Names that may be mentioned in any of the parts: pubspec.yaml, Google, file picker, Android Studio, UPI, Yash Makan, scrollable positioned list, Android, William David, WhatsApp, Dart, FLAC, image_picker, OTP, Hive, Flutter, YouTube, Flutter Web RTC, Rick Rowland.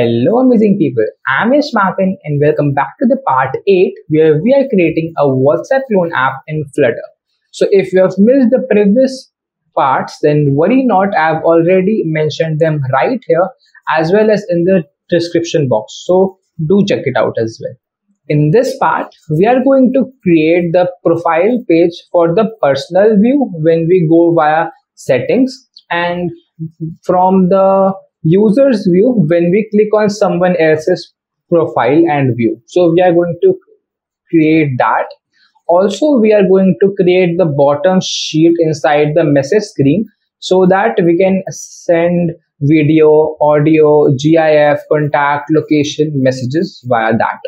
Hello amazing people, I'm Yash Makan and welcome back to the part 8 where we are creating a WhatsApp clone app in Flutter. So if you have missed the previous parts, then worry not, I've already mentioned them right here as well as in the description box. So do check it out as well. In this part, we are going to create the profile page for the personal view when we go via settings and from the user's view when we click on someone else's profile and view. So we are going to create that. Also, we are going to create the bottom sheet inside the message screen so that we can send video, audio, GIF, contact, location, messages via that.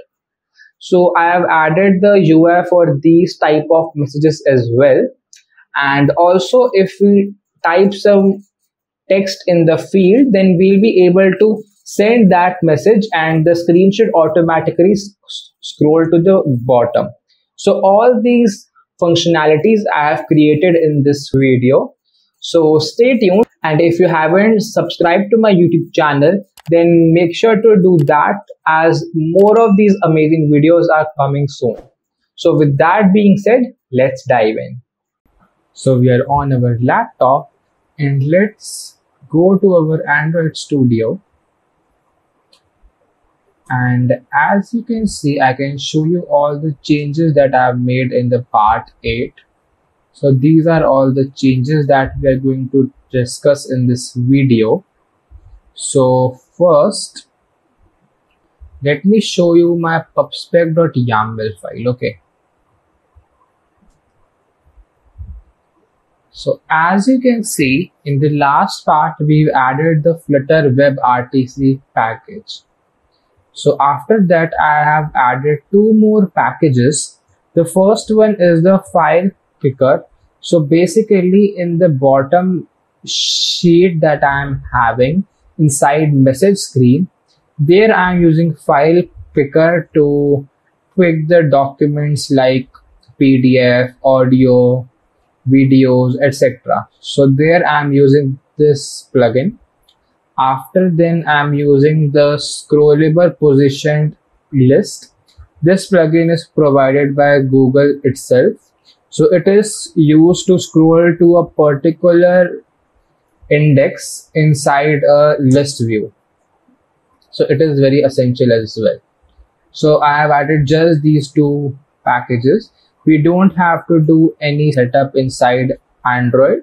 So I have added the UI for these type of messages as well. And also if we type some text in the field, then we'll be able to send that message and the screen should automatically scroll to the bottom. So all these functionalities I have created in this video. So stay tuned. And if you haven't subscribed to my YouTube channel, then make sure to do that as more of these amazing videos are coming soon. So with that being said, let's dive in. So we are on our laptop and let's go to our Android Studio. And as you can see, I can show you all the changes that I've made in the part 8. So these are all the changes that we are going to discuss in this video. So first, let me show you my pubspec.yaml file. Okay. So as you can see, in the last part, we've added the Flutter Web RTC package. So after that, I have added two more packages. The first one is the file picker. So basically in the bottom sheet that I'm having inside message screen, there I'm using file picker to pick the documents like PDF, audio, videos, etc. So there I'm using this plugin. After then I'm using the scrollable positioned list. This plugin is provided by Google itself. So it is used to scroll to a particular index inside a list view. So it is very essential as well. So I have added just these two packages. We don't have to do any setup inside Android.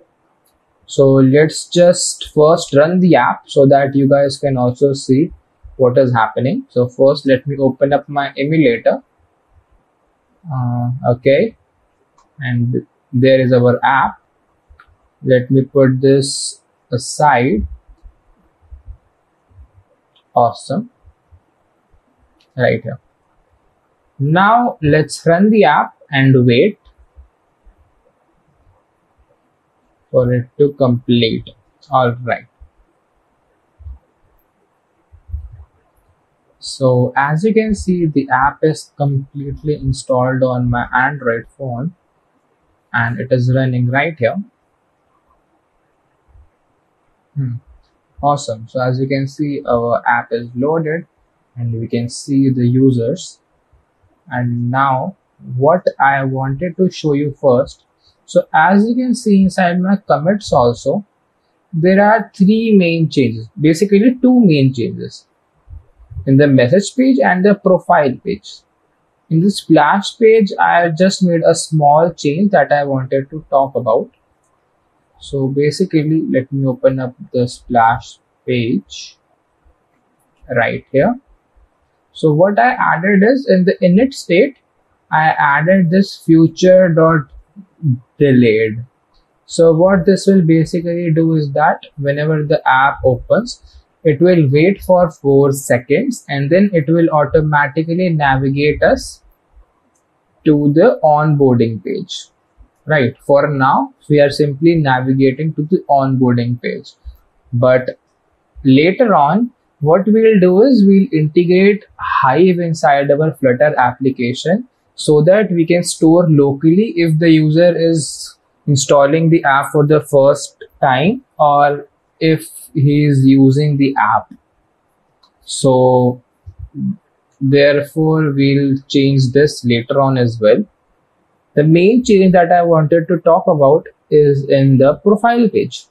So let's just first run the app so that you guys can also see what is happening. So first, let me open up my emulator. Okay. And there is our app. Let me put this aside. Awesome. Right here. Now let's run the app and wait for it to complete. All right. So as you can see, the app is completely installed on my Android phone and it is running right here. Awesome. So as you can see, our app is loaded and we can see the users. And now what I wanted to show you first. So as you can see inside my commits also, there are three main changes, basically two main changes in the message page and the profile page. In the splash page, I just made a small change that I wanted to talk about. So basically, let me open up the splash page right here. So what I added is in the init state, I added this future.delayed. So what this will basically do is that whenever the app opens, it will wait for 4 seconds and then it will automatically navigate us to the onboarding page. Right. For now, we are simply navigating to the onboarding page. But later on, what we'll do is we'll integrate Hive inside our Flutter application, so that we can store locally if the user is installing the app for the first time or if he is using the app. So therefore we'll change this later on as well. The main change that I wanted to talk about is in the profile page.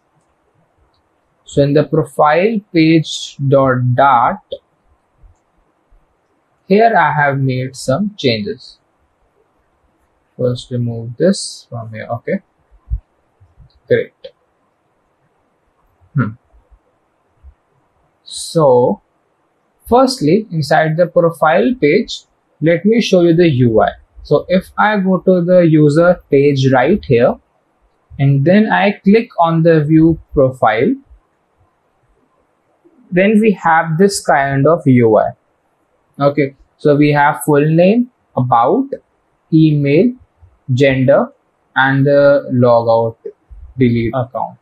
So in the profile page dot dart, here I have made some changes. First remove this from here. Okay, great. So firstly, inside the profile page, let me show you the UI. So if I go to the user page right here, and then I click on the view profile, then we have this kind of UI. Okay, so we have full name, about, email, gender, and the logout, delete account.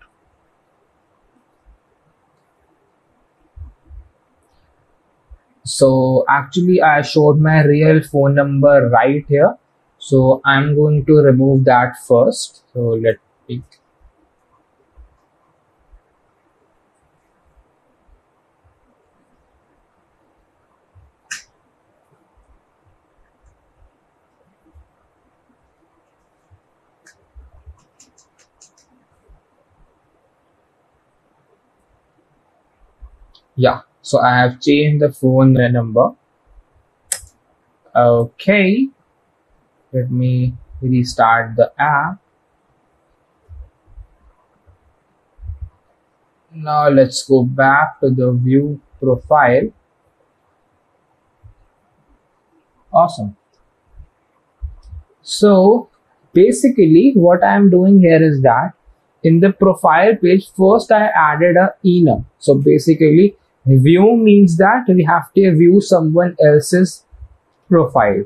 So actually I showed my real phone number right here, so I'm going to remove that first. So let me, yeah, so I have changed the phone number. Okay, let me restart the app. Now let's go back to the view profile. Awesome. So basically what I'm doing here is that in the profile page, first I added a enum. So basically view means that we have to view someone else's profile,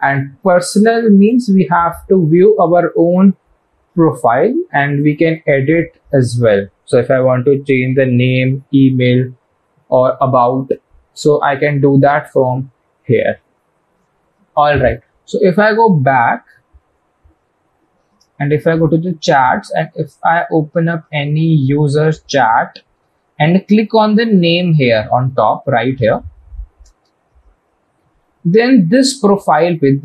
and personal means we have to view our own profile and we can edit as well. So if I want to change the name, email, or about, so I can do that from here. All right, so if I go back and if I go to the chats, and if I open up any user's chat and click on the name here on top right here, then this profile page,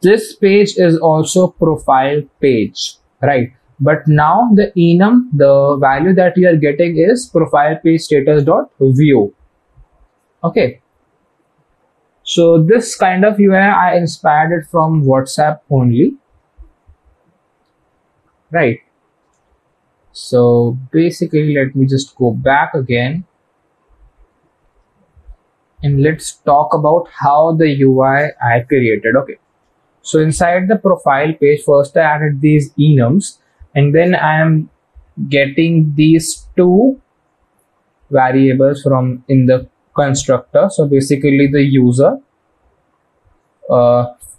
this page is also profile page, right? But now the enum, the value that you are getting is profile page status dot view. Okay, so this kind of UI I inspired it from WhatsApp only, right? So basically let me just go back again and let's talk about how the UI I created. Okay, so inside the profile page, first I added these enums, and then I am getting these two variables from in the constructor. So basically the user,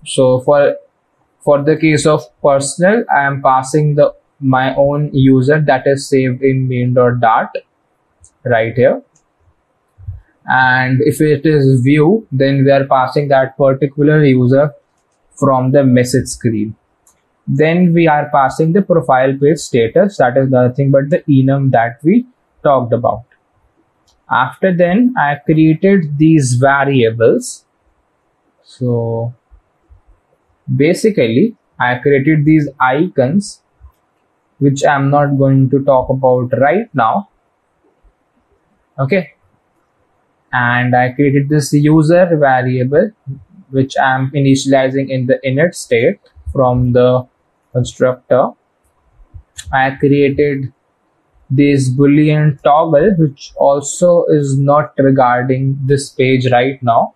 so for the case of personal, I am passing the my own user that is saved in main.dart right here, and if it is view, then we are passing that particular user from the message screen. Then we are passing the profile page status, that is nothing but the enum that we talked about. After then I created these variables. So basically I created these icons, which I'm not going to talk about right now. Okay, and I created this user variable, which I'm initializing in the init state from the constructor. I created this boolean toggle, which also is not regarding this page right now,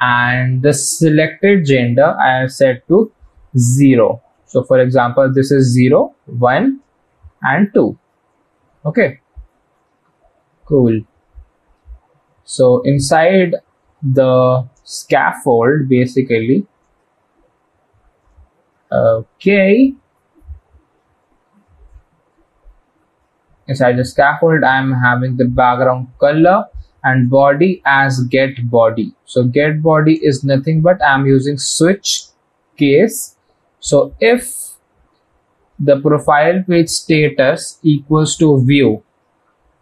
and the selected gender I have set to 0. So for example, this is 0, 1 and 2. Okay, cool. So inside the scaffold, basically, okay, inside the scaffold I'm having the background color and body as get body. So get body is nothing but I'm using switch case. So if the profile page status equals to view,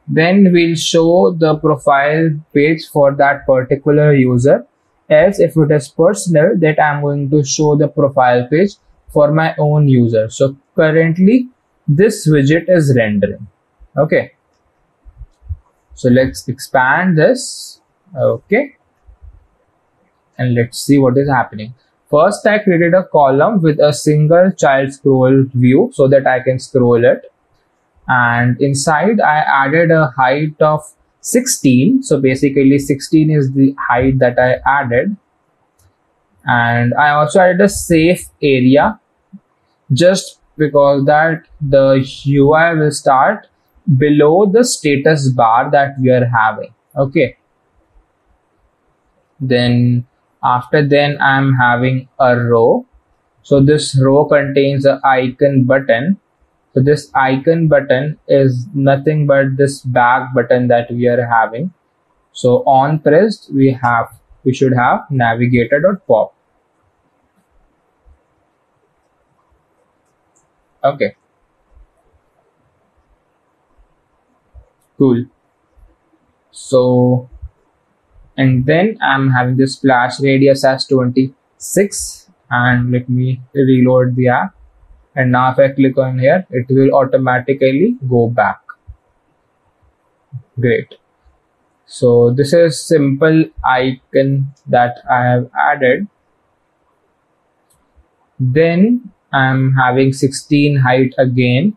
then we'll show the profile page for that particular user. Else, if it is personal, that I'm going to show the profile page for my own user. So currently this widget is rendering. Okay, so let's expand this. Okay, and let's see what is happening. First, I created a column with a single child scroll view so that I can scroll it, and inside I added a height of 16. So basically 16 is the height that I added, and I also added a safe area just because that the UI will start below the status bar that we are having. Okay, then after then I'm having a row. So this row contains an icon button. So this icon button is nothing but this back button that we are having. So on pressed, we should have navigated or pop. Okay. Cool. So, and then I'm having this splash radius as 26, and let me reload the app. And now if I click on here, it will automatically go back. Great. So this is simple icon that I have added. Then I'm having 16 height again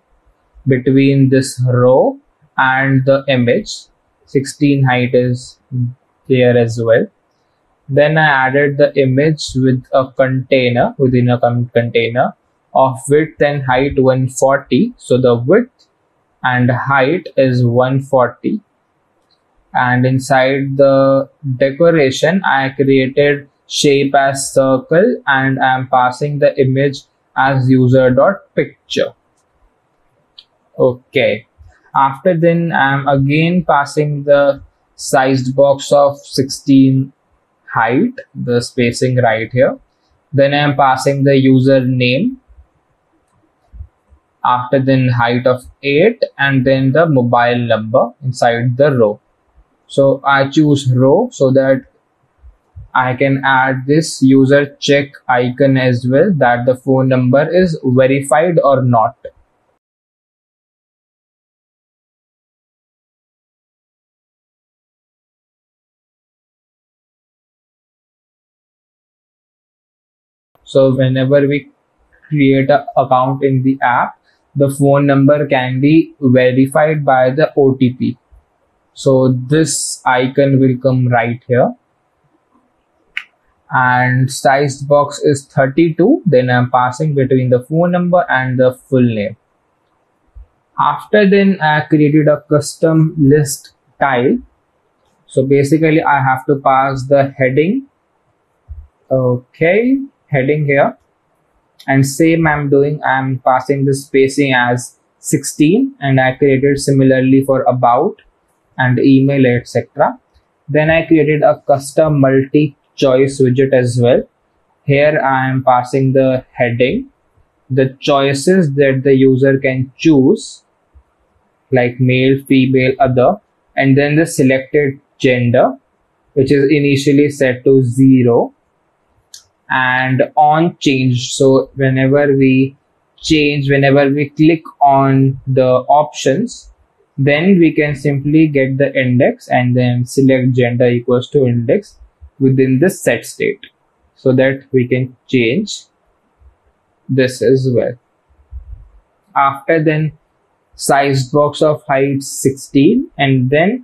between this row and the image. 16 height is here as well. Then I added the image with a container, within a container, of width and height 140. So the width and height is 140, and inside the decoration I created shape as circle, and I am passing the image as user.picture. Okay, after then I am again passing the sized box of 16 height, the spacing right here. Then I am passing the user name. After then height of 8, and then the mobile number inside the row. So I choose row so that I can add this user check icon as well, that the phone number is verified or not. So whenever we create an account in the app, the phone number can be verified by the OTP. So this icon will come right here, and sized box is 32. Then I'm passing between the phone number and the full name. After then I created a custom list tile. So basically I have to pass the heading. Okay, heading here. And same I'm doing, I'm passing the spacing as 16, and I created similarly for about and email, etc. Then I created a custom multi-choice widget as well. Here I am passing the heading, the choices that the user can choose, like male, female, other, and then the selected gender, which is initially set to 0. And on change, so whenever we click on the options, then we can simply get the index and then select gender equals to index within the set state, so that we can change this as well. After then size box of height 16, and then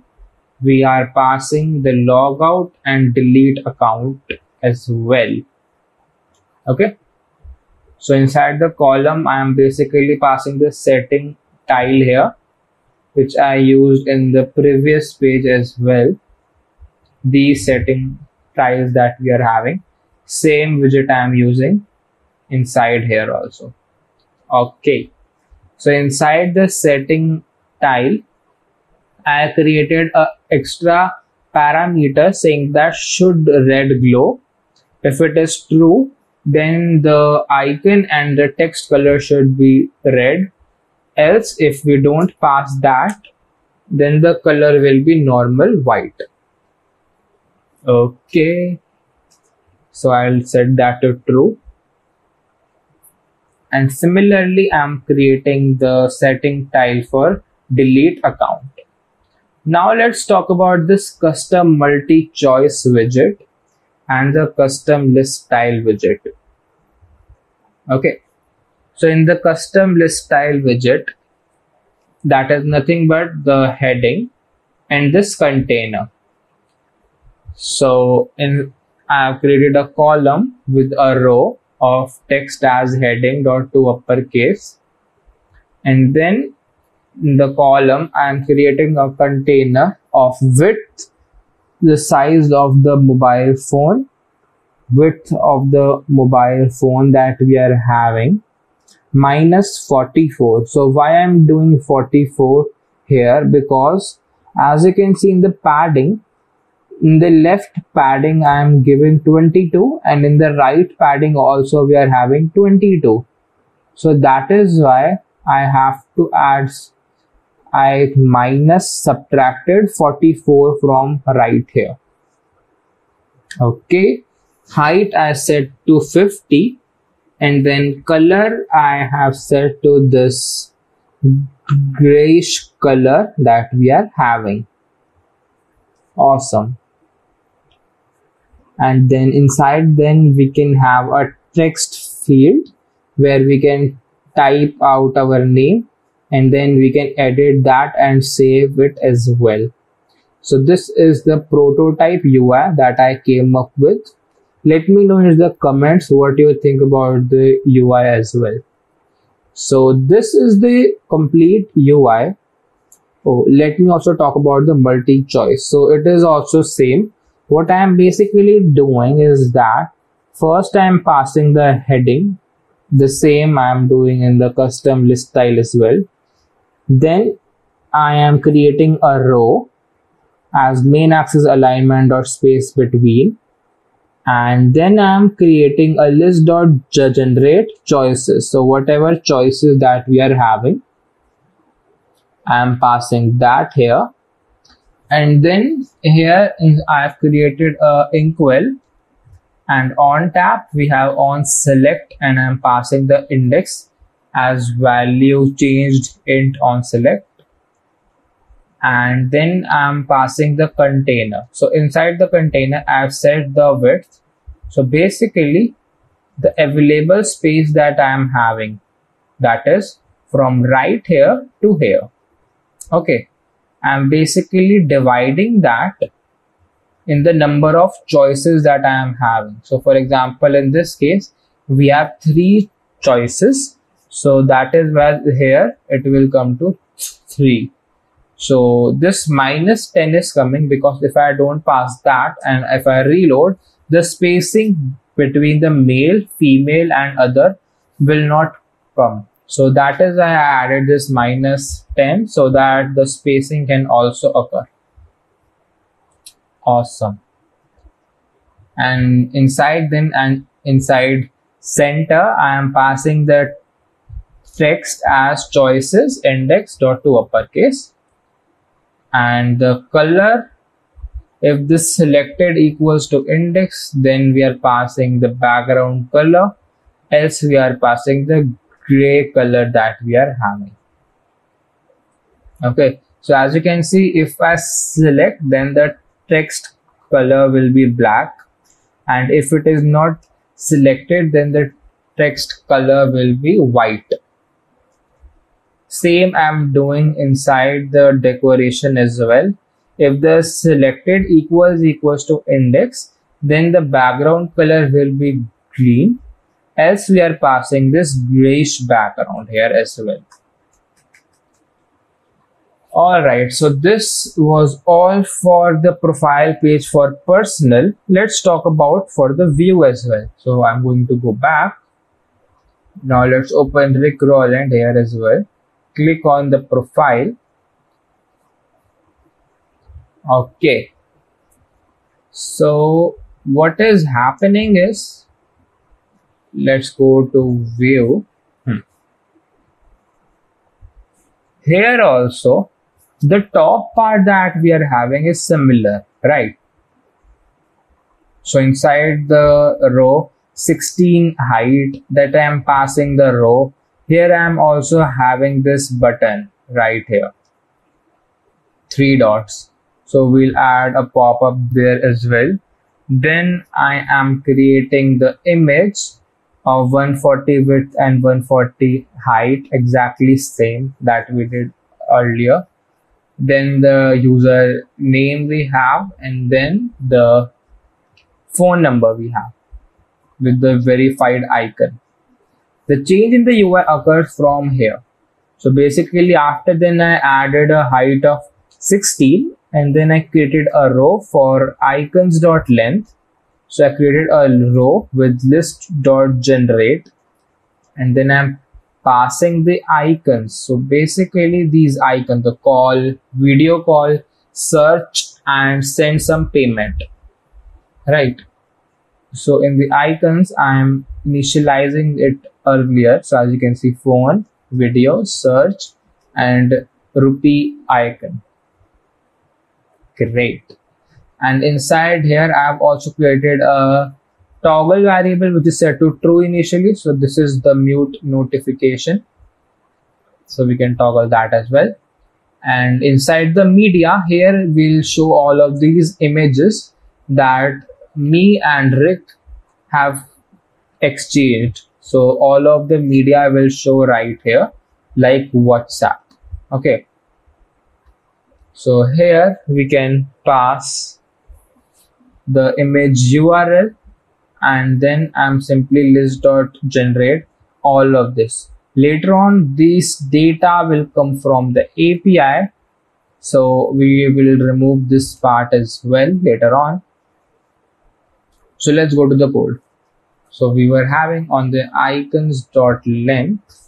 we are passing the logout and delete account as well. Okay, so inside the column I am basically passing the setting tile here, which I used in the previous page as well. These setting tiles that we are having, same widget I am using inside here also. Okay, so inside the setting tile I created a extra parameter saying that should red glow. If it is true, then the icon and the text color should be red. Else, if we don't pass that, then the color will be normal white. Okay, so I'll set that to true. And similarly, I'm creating the setting tile for delete account. Now let's talk about this custom multi-choice widget and the custom list tile widget. Okay, so in the custom list tile widget, that is nothing but the heading and this container. So I have created a column with a row of text as heading dot to uppercase, and then in the column I am creating a container of width, the size of the mobile phone, width of the mobile phone that we are having, minus 44. So why I'm doing 44 here? Because as you can see in the padding, in the left padding I am giving 22, and in the right padding also we are having 22. So that is why I have to add, I minus subtracted 44 from right here. Okay, height I set to 50. And then color I have set to this grayish color that we are having. Awesome. And then inside, then we can have a text field where we can type out our name, and then we can edit that and save it as well. So this is the prototype UI that I came up with. Let me know in the comments what you think about the UI as well. So this is the complete UI. Oh, let me also talk about the multi-choice. So it is also same. What I am basically doing is that first I am passing the heading, the same I am doing in the custom list style as well. Then I am creating a row as main axis alignment or space between. And then I'm creating a list dot generate choices. So whatever choices that we are having, I'm passing that here. And then here I've created a inkwell, and on tap we have on select, and I'm passing the index as value changed int on select. And then I'm passing the container. So inside the container, I've set the width. So basically the available space that I'm having, that is from right here to here. Okay, I'm basically dividing that in the number of choices that I am having. So for example, in this case, we have 3 choices. So that is where here it will come to 3. So this minus 10 is coming because if I don't pass that and if I reload, the spacing between the male, female and other will not come. So that is why I added this minus 10 so that the spacing can also occur. Awesome. And inside then and inside center, I am passing the text as choices index dot to uppercase. And the color, if this selected equals to index, then we are passing the background color, else we are passing the gray color that we are having. Okay, so as you can see, if I select, then the text color will be black, and if it is not selected, then the text color will be white. Same I'm doing inside the decoration as well. If the selected equals to index, then the background color will be green, else we are passing this grayish background here as well. Alright, so this was all for the profile page for personal. Let's talk about for the view as well. So I'm going to go back. Now let's open Rick Rowland here as well. Click on the profile. Okay, so what is happening is, let's go to view. Here also the top part that we are having is similar, right? So inside the row 16 height that I am passing the row, here I am also having this button right here, 3 dots. So we'll add a pop-up there as well. Then I am creating the image of 140 width and 140 height, exactly same that we did earlier. Then the user name we have, and then the phone number we have with the verified icon. The change in the UI occurs from here. So basically after then I added a height of 16 and then I created a row for icons.length. So I created a row with list.generate and then I'm passing the icons. So basically these icons, the call, video call, search and send some payment, right? So in the icons I'm initializing it earlier. So as you can see, phone, video, search and rupee icon. Great. And inside here I've also created a toggle variable which is set to true initially. So this is the mute notification, so we can toggle that as well. And inside the media here we'll show all of these images that me and Rick have exchanged. So all of the media will show right here, like WhatsApp. Okay, so here we can pass the image URL and then I'm simply list.generate all of this. Later on this data will come from the API, so we will remove this part as well later on. So let's go to the code. So we were having on the icons.length.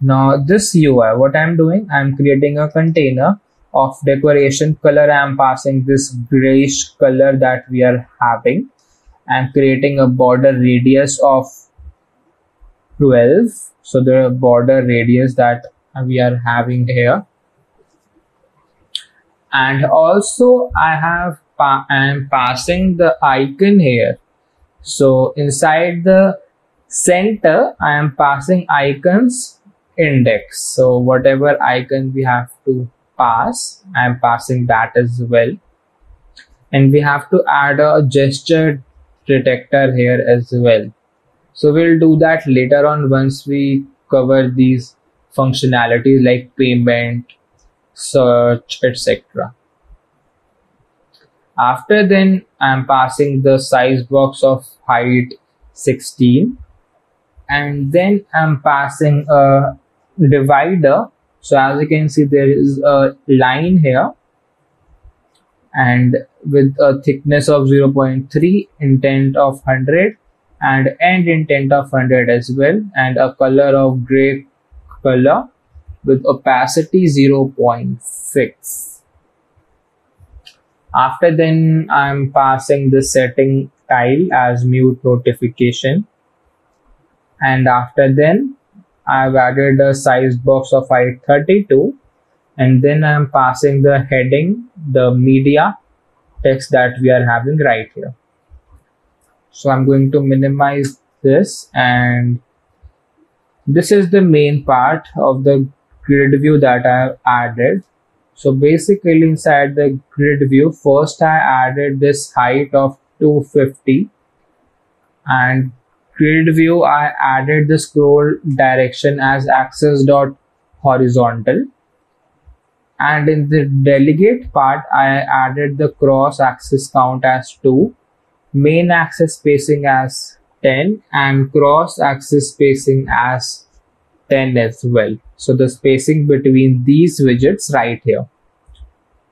Now this UI, what I'm doing, I'm creating a container of decoration color. I'm passing this grayish color that we are having. I'm creating a border radius of 12. So the border radius that we are having here. And also I am passing the icon here. So inside the center I am passing icons index. So whatever icon we have to pass, I am passing that as well. And we have to add a gesture detector here as well. So we'll do that later on once we cover these functionalities like payment, search, etc. After then I'm passing the size box of height 16 and then I'm passing a divider. So as you can see there is a line here and with a thickness of 0.3, intent of 100 and end intent of 100 as well, and a color of gray color with opacity 0.6. After then I'm passing the setting tile as mute notification, and after then I've added a size box of height 32 and then I'm passing the heading, the media text that we are having right here. So I'm going to minimize this, and this is the main part of the grid view that I've added. So basically inside the grid view, first I added this height of 250, and grid view I added the scroll direction as axis.horizontal, and in the delegate part I added the cross axis count as 2, main axis spacing as 10 and cross axis spacing as 10 as well. So the spacing between these widgets right here.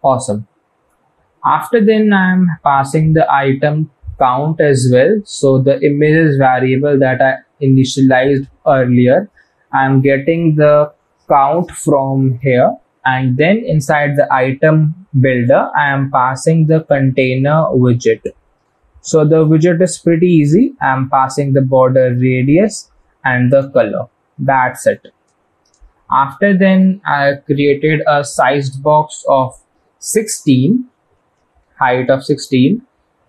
Awesome. After then I'm passing the item count as well. So the images variable that I initialized earlier, I'm getting the count from here, and then inside the item builder I am passing the container widget. So the widget is pretty easy. I'm passing the border radius and the color. That's it. After then, I created a sized box of 16, height of 16,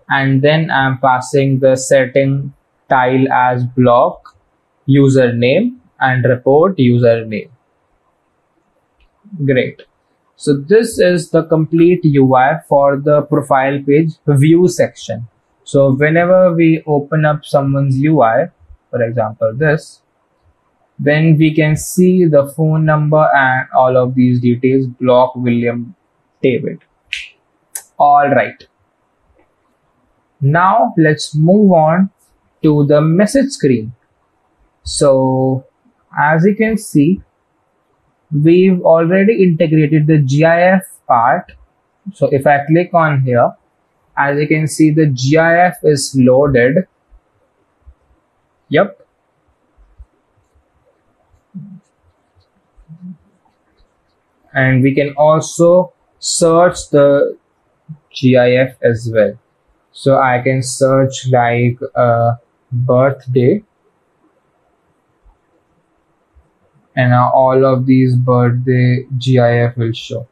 and then I'm passing the setting tile as block username and report username. Great. So this is the complete UI for the profile page view section. So whenever we open up someone's UI, for example this, then we can see the phone number and all of these details, block William David. All right. Now let's move on to the message screen. So as you can see, we've already integrated the GIF part. So if I click on here, as you can see, the GIF is loaded. Yep. And we can also search the GIF as well. So I can search like birthday. And now all of these birthday GIF will show.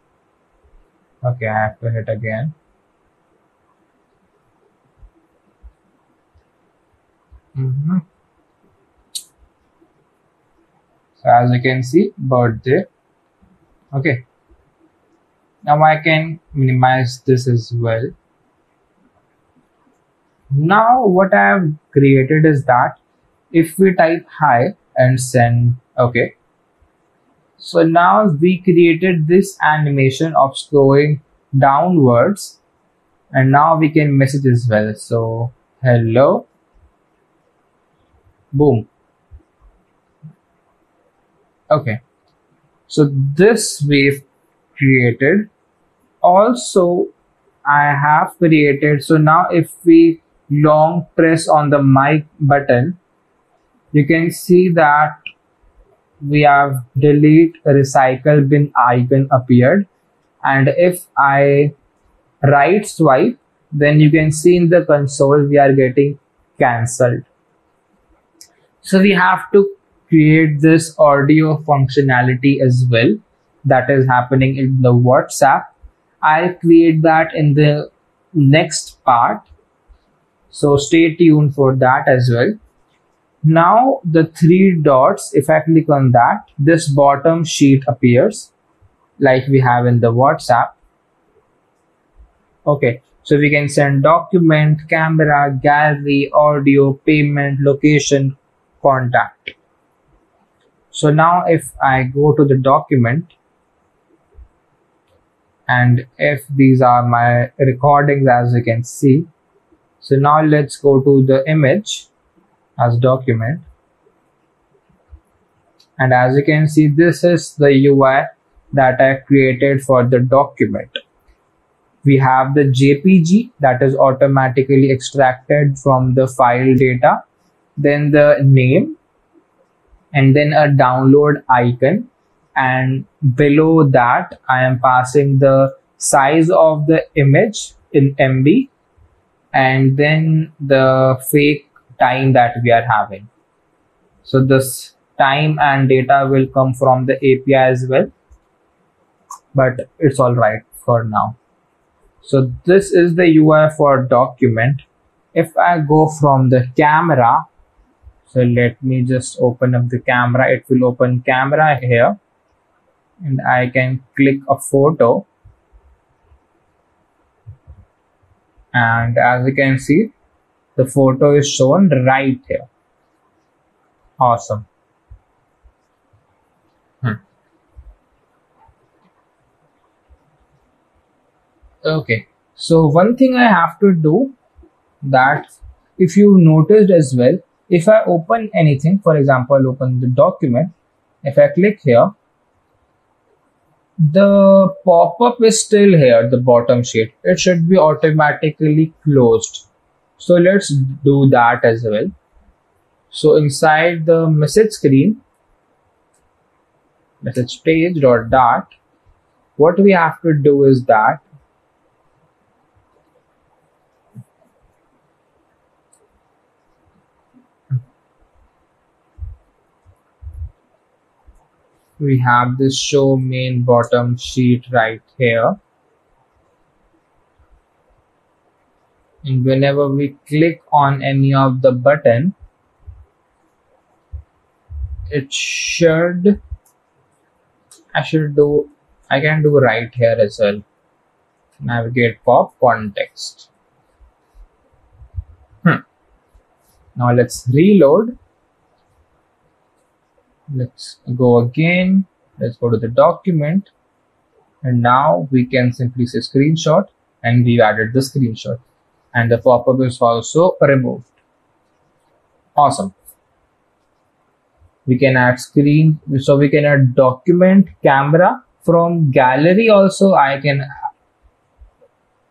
Okay, I have to hit again. So as you can see, birthday. Okay. Now I can minimize this as well. Now what I have created is that if we type hi and send, okay. So now we created this animation of scrolling downwards, and now we can message as well. So hello, boom. Okay, so this we've created. Also, I have created. So now if we long press on the mic button, you can see that we have delete recycle bin icon appeared, and if I right swipe, then you can see in the console we are getting cancelled. So we have to create this audio functionality as well that is happening in the WhatsApp. I'll create that in the next part, so stay tuned for that as well. Now the three dots, if I click on that, this bottom sheet appears like we have in the WhatsApp. Okay, so we can send document, camera, gallery, audio, payment, location, contact. So now if I go to the document, and if these are my recordings, as you can see. So now let's go to the image as document, and as you can see, this is the UI that I created for the document. We have the JPG that is automatically extracted from the file data, then the name, and then a download icon, and below that I am passing the size of the image in MB, and then the fake time that we are having. So this time and data will come from the API as well, but it's all right for now. So this is the UI for document. If I go from the camera, so let me just open up the camera. It will open camera here, and I can click a photo, and as you can see, the photo is shown right here. Awesome. Okay, so one thing I have to do, that if you noticed as well, if I open anything, for example, open the document, if I click here, the pop-up is still here, the bottom sheet. It should be automatically closed. So let's do that as well. So inside the message screen, message page or Dart, what we have to do is that we have this show main bottom sheet right here. And whenever we click on any of the button, it should, I can do right here as well. Navigate pop context. Now let's reload. Let's go again. Let's go to the document. And now we can simply say screenshot, and we've added the screenshot. And the pop-up is also removed. Awesome. We can add screen, so we can add document, camera. From gallery also I can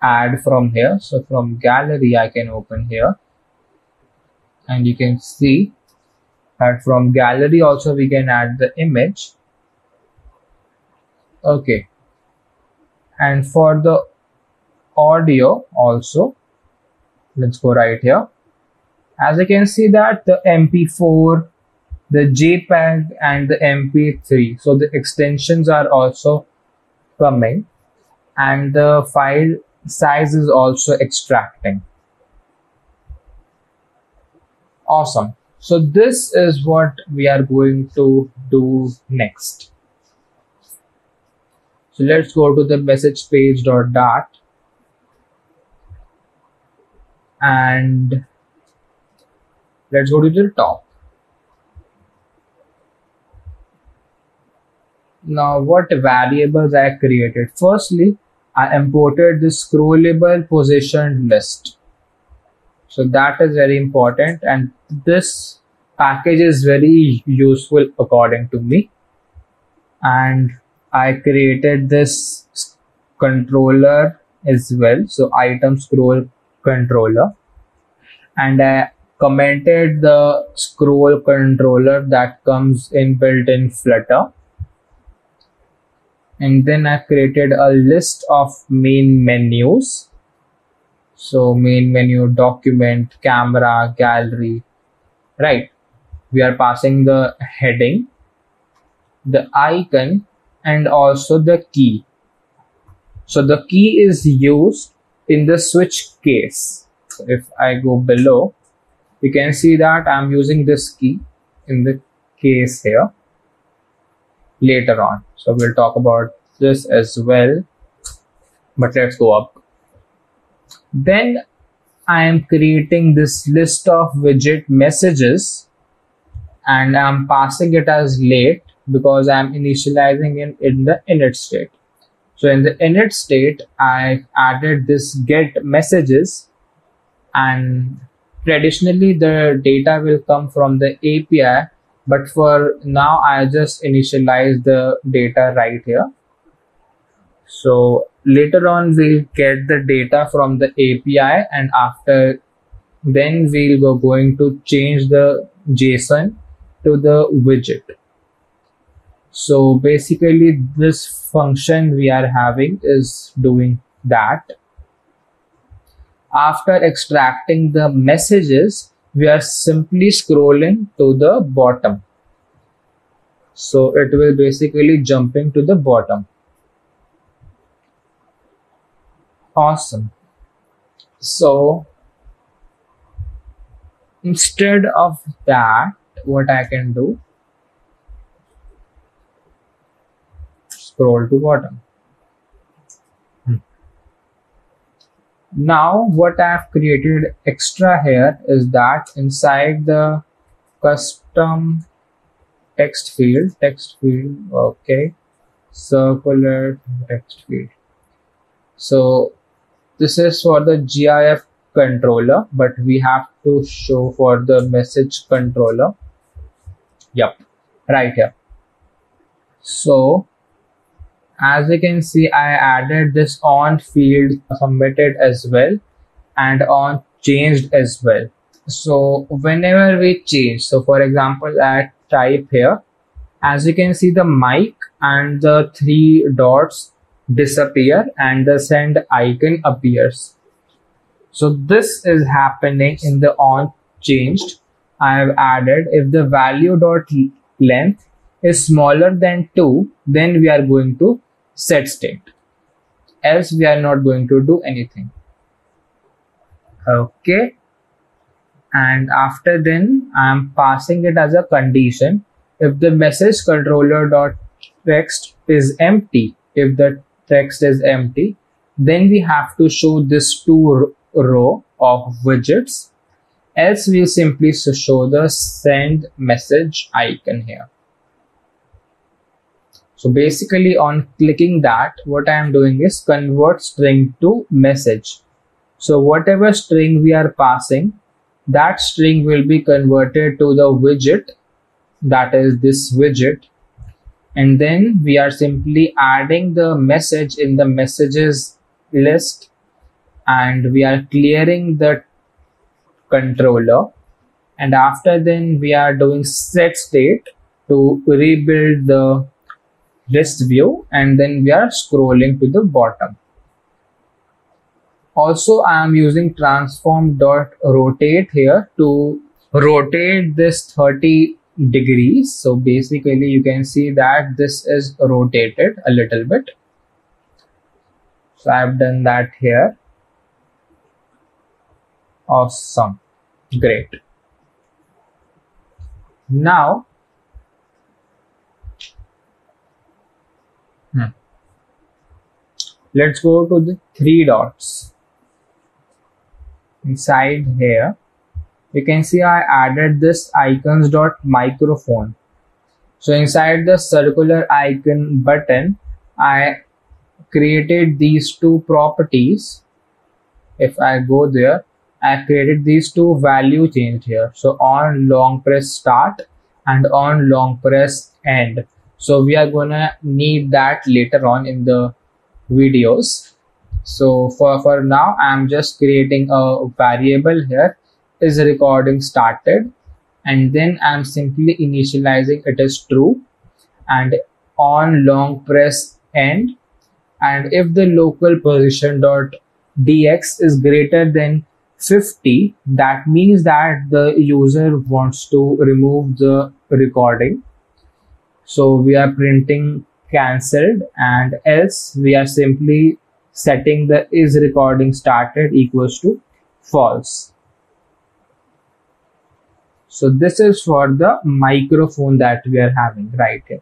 add from here. So from gallery I can open here. And you can see that from gallery also we can add the image. Okay. And for the audio also, let's go right here. As you can see that the MP4, the JPEG and the MP3. So the extensions are also coming and the file size is also extracting. Awesome. So this is what we are going to do next. So let's go to the message page.dart and let's go to the top. Now what variables I created? Firstly, I imported the scrollable positioned list. So that is very important and this package is very useful according to me. And I created this controller as well. So item scroll controller. And I commented the scroll controller that comes in built-in Flutter. And then I created a list of main menus. So main menu, document, camera, gallery, right? We are passing the heading, the icon, and also the key. So the key is used in the switch case. So if I go below, you can see that I'm using this key in the case here later on. So we'll talk about this as well, but let's go up. Then I am creating this list of widget messages and I'm passing it as late because I'm initializing it in the init state. So in the init state, I added this get messages and traditionally the data will come from the API, but for now I just initialize the data right here. So later on we'll get the data from the API and after then we'll go going to change the JSON to the widget. So basically this function we are having is doing that. After extracting the messages, we are simply scrolling to the bottom. So it will basically jumping to the bottom. Awesome. So instead of that, what I can do, scroll to bottom. Now what I've created extra here is that inside the custom text field, okay, circular text field. So this is for the GIF controller, but we have to show for the message controller. Yep, right here. So as you can see, I added this on field submitted as well and on changed as well. So whenever we change, so for example, I type here, as you can see the mic and the three dots disappear and the send icon appears. So this is happening in the on changed. I have added if the value dot length is smaller than 2, then we are going to set state. Else we are not going to do anything. Okay. And after then I am passing it as a condition. If the message controller.text is empty, if the text is empty, then we have to show this two row of widgets. Else we simply show the send message icon here. So basically on clicking that, what I am doing is convert string to message. So whatever string we are passing, that string will be converted to the widget, that is this widget. And then we are simply adding the message in the messages list, and we are clearing the controller. And after then we are doing set state to rebuild the list view, and then we are scrolling to the bottom. Also I am using transform.rotate here to rotate this 30 degrees. So basically you can see that this is rotated a little bit. So I have done that here. Awesome. Great. Now let's go to the three dots. Inside here you can see I added this icons.microphone. So inside the circular icon button I created these two properties. If I go there, I created these two value change here. So on long press start and on long press end. So we are gonna need that later on in the videos. So for now I'm just creating a variable here, is recording started, and then I'm simply initializing it as true and on long press end. And if the local position dot dx is greater than 50, that means that the user wants to remove the recording. So we are printing cancelled, and else we are simply setting the is recording started equals to false. So this is for the microphone that we are having right here.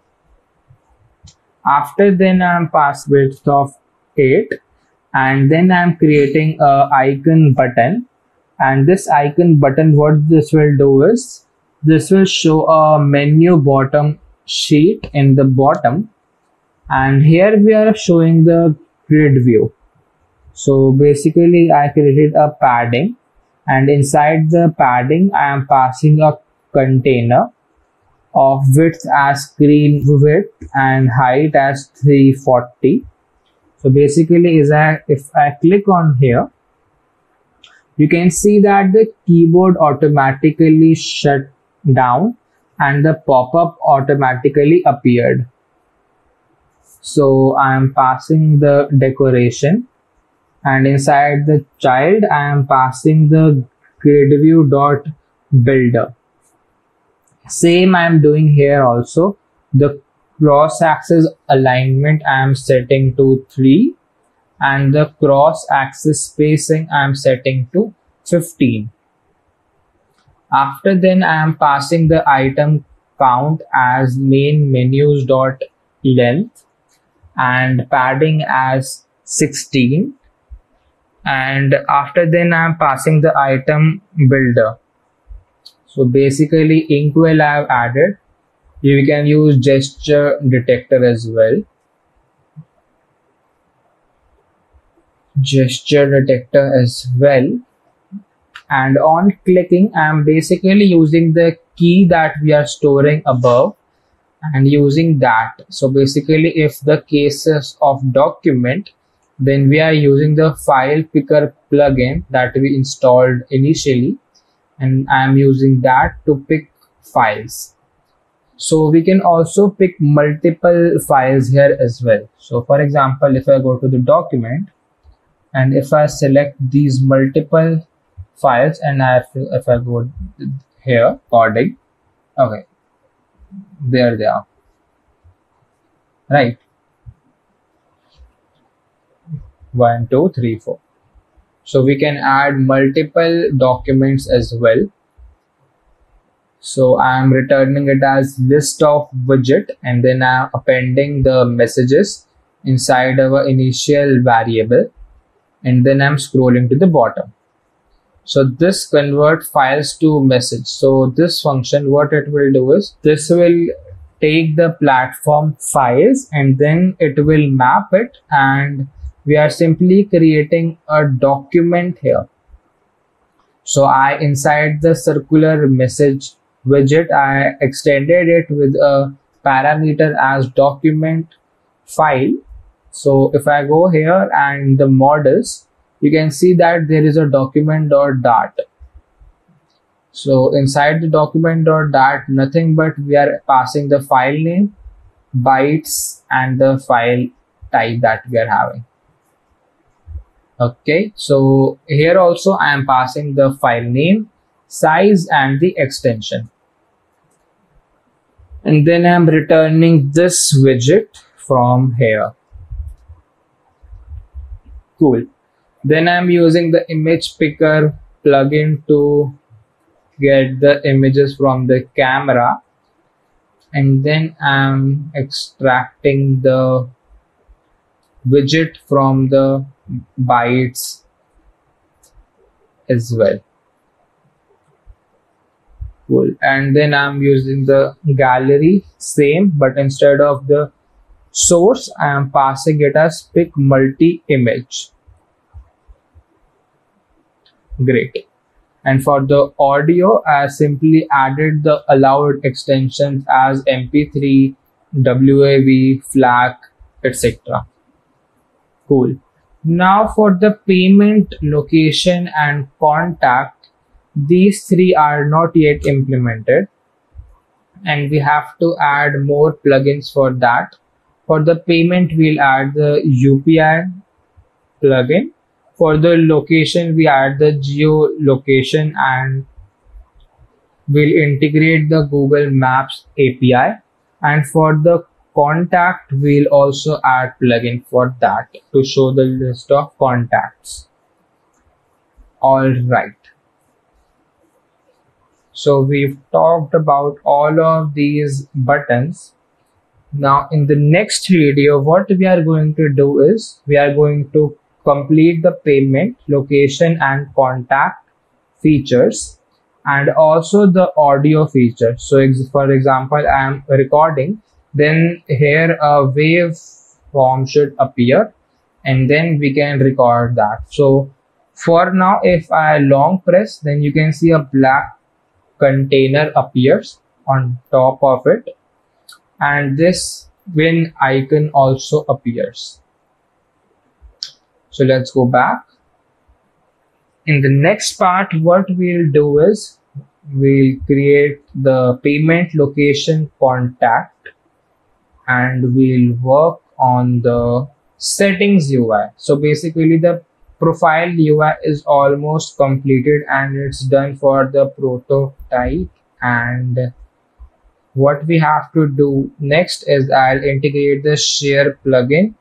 After then I am passing width of 8. And then I'm creating a icon button, and this icon button, what this will do is this will show a menu bottom sheet in the bottom, and here we are showing the grid view. So basically I created a padding, and inside the padding I am passing a container of width as screen width and height as 340. So basically if I click on here, you can see that the keyboard automatically shut down and the pop-up automatically appeared. So I am passing the decoration, and inside the child I am passing the gridview.builder. Same I am doing here also. The cross axis alignment I am setting to 3, and the cross axis spacing I am setting to 15. After then I am passing the item count as main menus dot length and padding as 16, and after then I am passing the item builder. So basically inkwell I have added. You can use gesture detector as well. And on clicking, I am basically using the key that we are storing above and using that. So basically if the cases of document, then we are using the file picker plugin that we installed initially, and I am using that to pick files. So we can also pick multiple files here as well. So for example, if I go to the document and if I select these multiple files, and if I go here, coding, okay, there they are. right? 1, 2, 3, 4. So we can add multiple documents as well. So I am returning it as list of widget, and then I am appending the messages inside our initial variable, and then I am scrolling to the bottom. So this convert files to message. So this function, what it will do is, this will take the platform files and then it will map it, and we are simply creating a document here. So I, inside the circular message widget, I extended it with a parameter as document file. So if I go here and the models, you can see that there is a document.dart. So inside the document.dart, nothing but we are passing the file name, bytes, and the file type that we are having. Okay, so here also I am passing the file name, size, and the extension, and then I am returning this widget from here. Cool. Then I am using the image picker plugin to get the images from the camera, and then I am extracting the widget from the bytes as well. Cool. And then I'm using the gallery, same, but instead of the source I am passing it as pick multi image. Great. And for the audio, I simply added the allowed extensions as mp3, wav, FLAC, etc. Cool. Now for the payment, location, and contact, these three are not yet implemented, and we have to add more plugins for that. For the payment, we'll add the UPI plugin. For the location, we add the geolocation, and we'll integrate the Google Maps API. And for the contact, we'll also add plugin for that to show the list of contacts. All right, so we've talked about all of these buttons. Now in the next video, what we are going to do is, we are going to complete the payment, location, and contact features, and also the audio feature. So for example, I am recording, then here a waveform should appear, and then we can record that. So for now, if I long press, then you can see a black container appears on top of it, and this win icon also appears. So let's go back. In the next part, what we'll do is, we'll create the payment, location, contact, and we'll work on the settings UI. So basically the profile UI is almost completed, and it's done for the prototype, and what we have to do next is, I'll integrate the share plugin.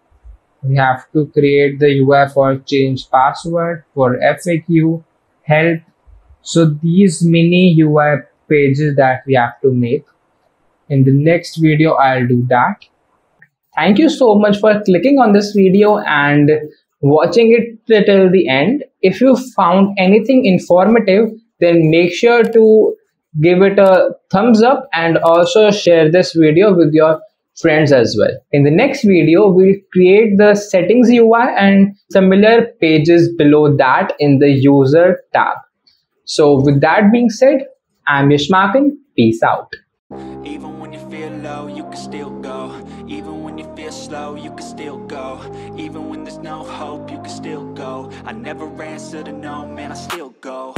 We have to create the UI for change password, for FAQ, help. So these mini UI pages that we have to make. In the next video, I'll do that. Thank you so much for clicking on this video and watching it till the end. If you found anything informative, then make sure to give it a thumbs up and also share this video with your friends as well. In the next video, we'll create the settings UI and similar pages below that in the user tab. So with that being said, I'm Yash Makan. Peace out. Even when you feel low, you can still go. Even when you feel slow, you can still go. Even when there's no hope, you can still go. I never answer to no, man, I still go.